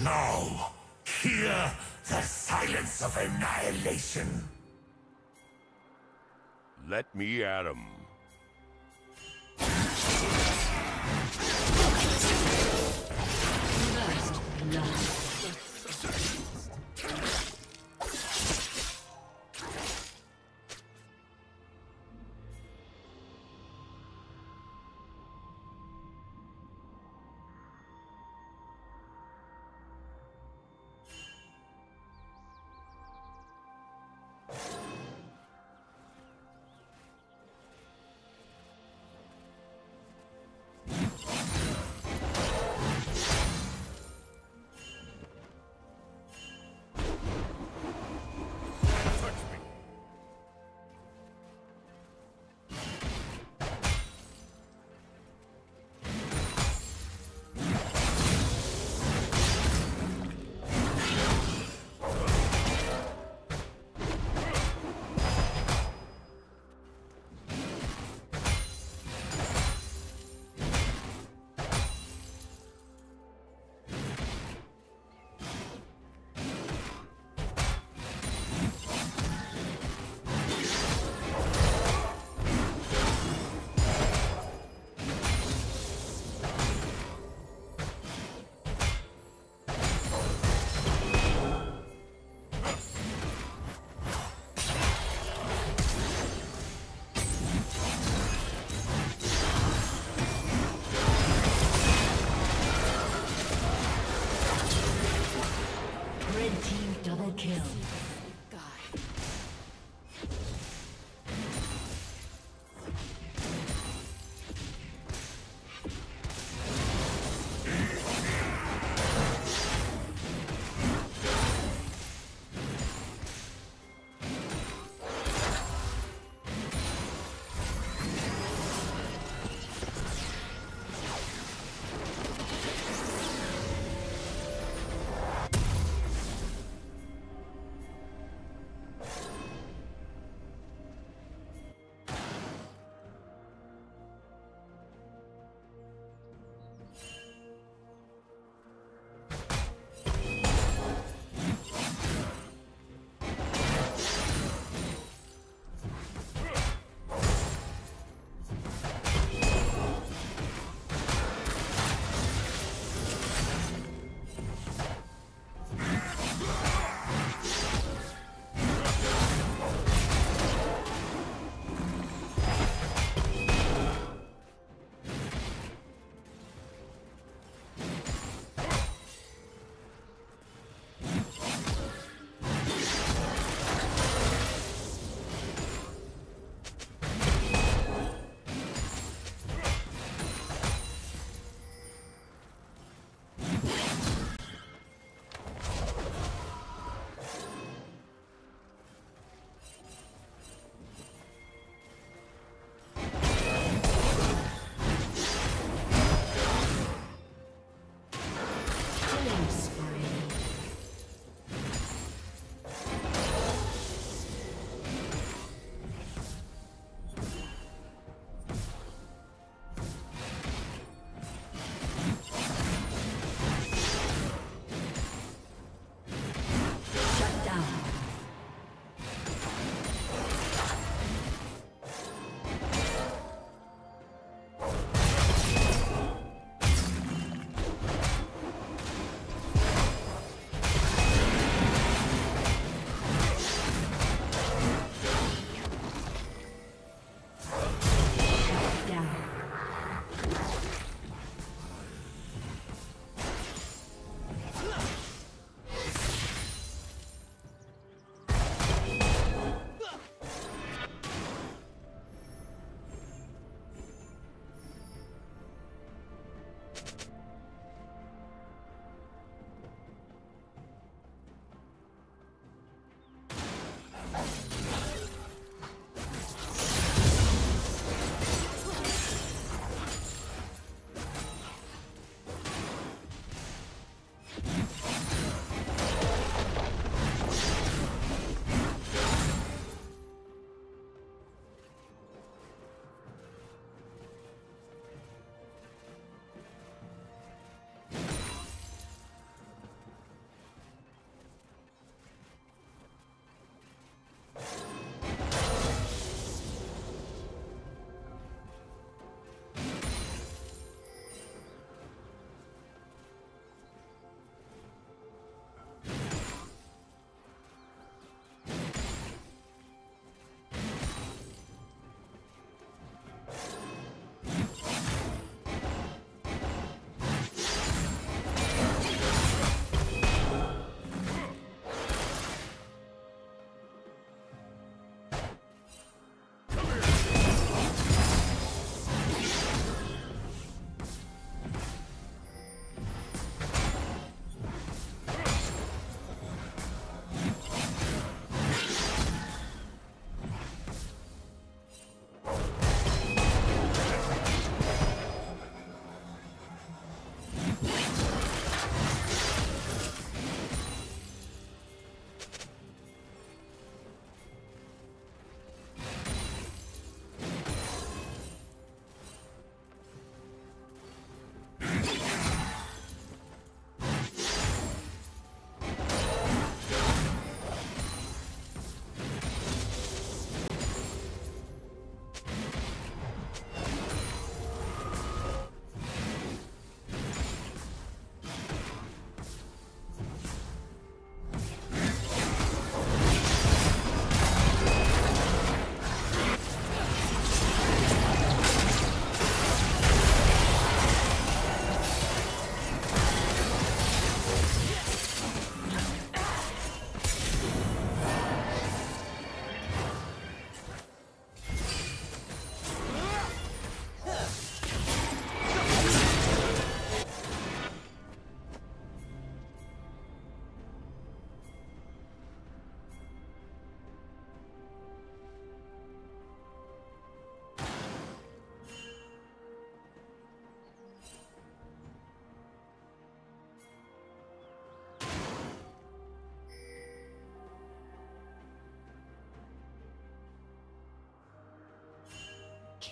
Now, hear the silence of annihilation. Let me at 'em. First love.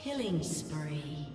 Killing spree.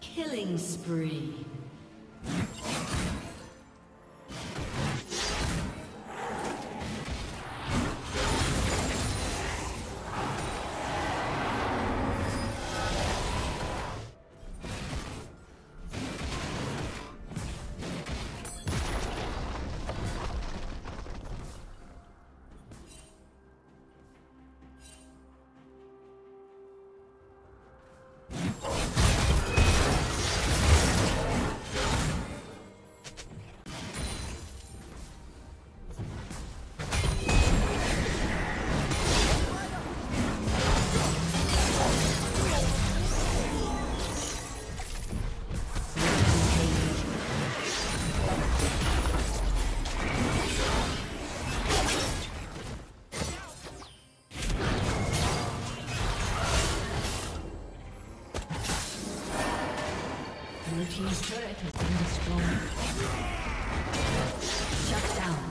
Killing spree. Team's turret has been destroyed. Shut down.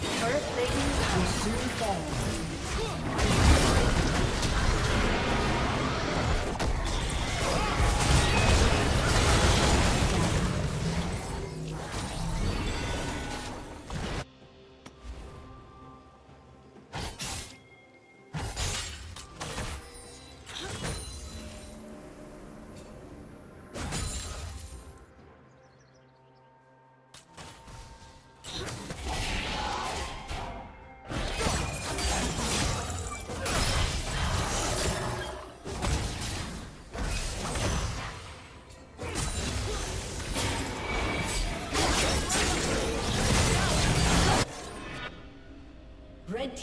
Turret plating will soon fall. Red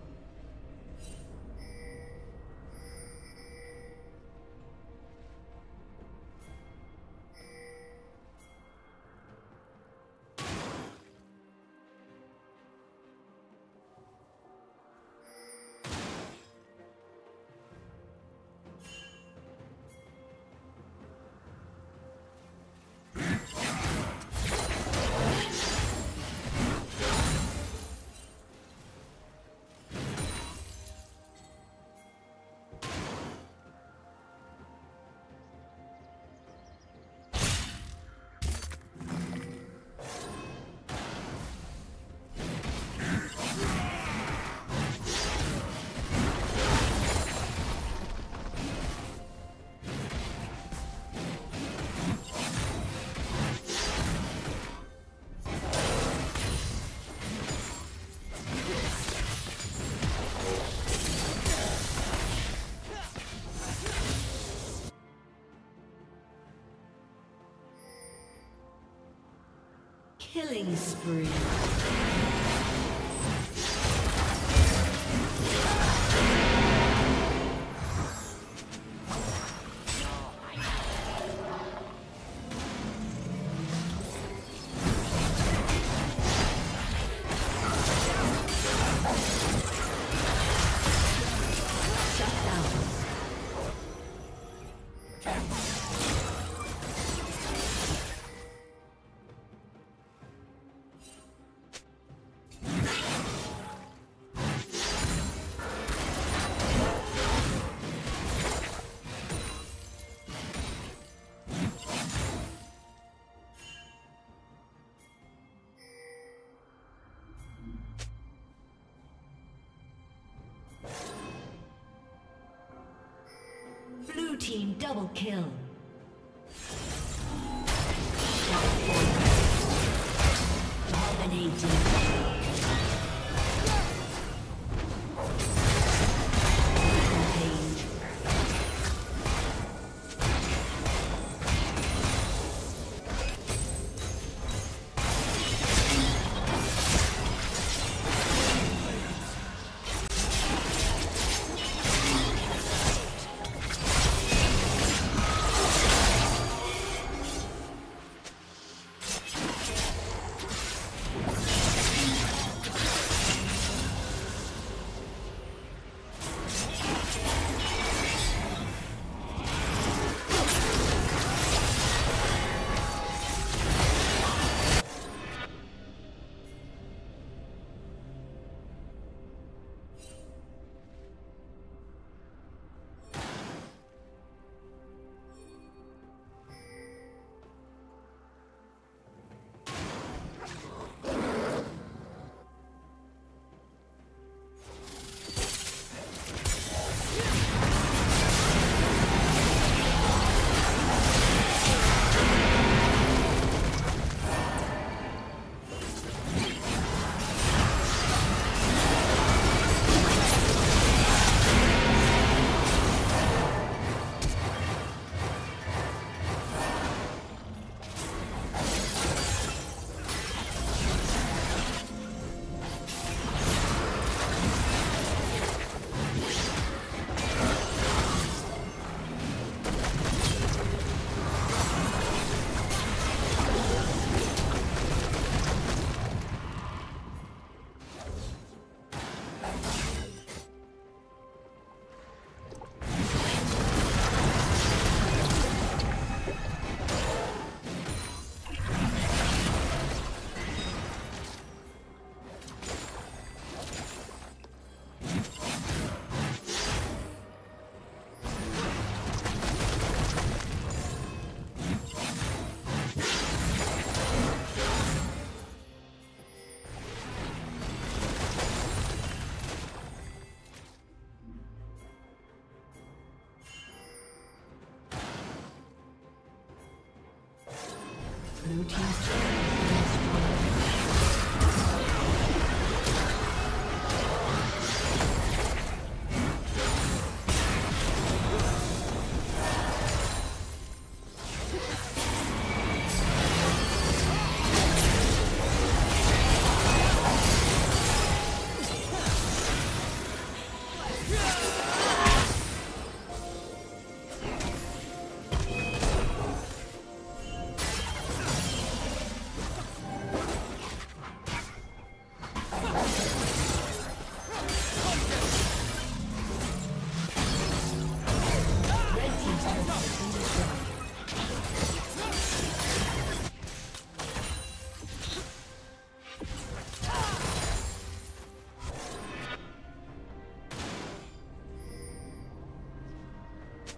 Killing spree. Team double kill. Dominating. Blue team's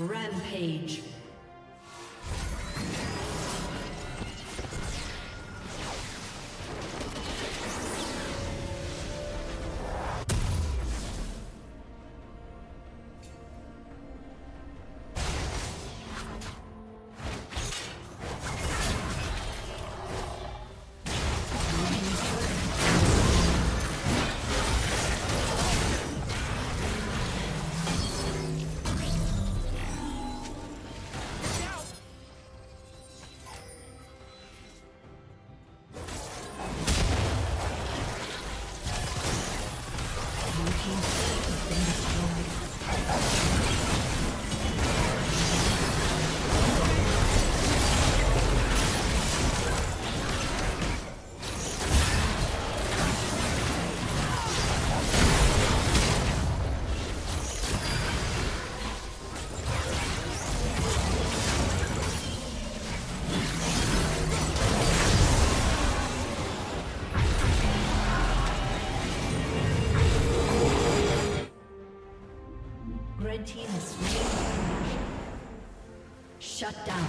Rampage. Shut down.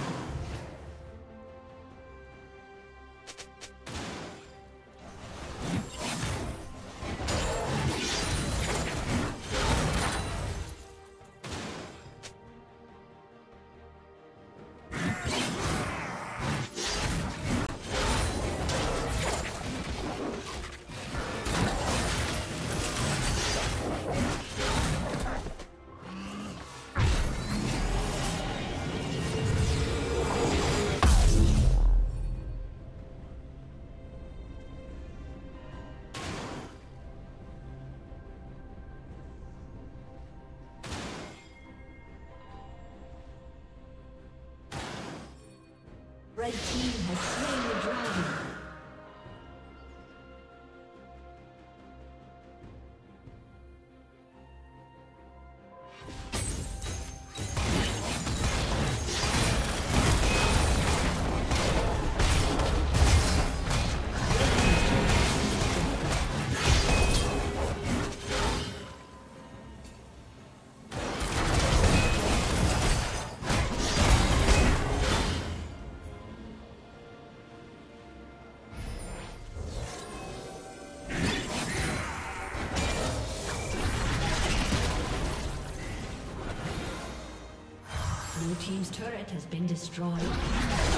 Red team has slain the dragon. Blue team's turret has been destroyed.